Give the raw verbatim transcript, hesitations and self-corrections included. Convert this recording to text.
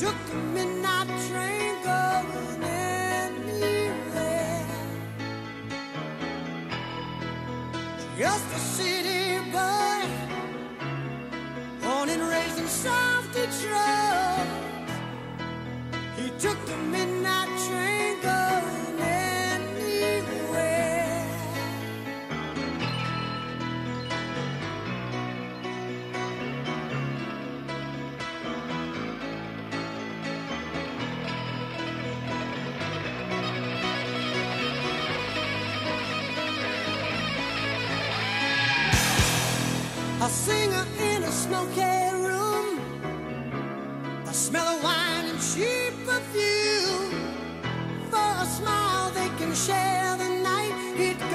Took the midnight train going anywhere, just a city boy, born and raised in South Detroit. He took the midnight train going anywhere. A singer in a smoky room, a smell of wine and cheap perfume. For a smile they can share the night. It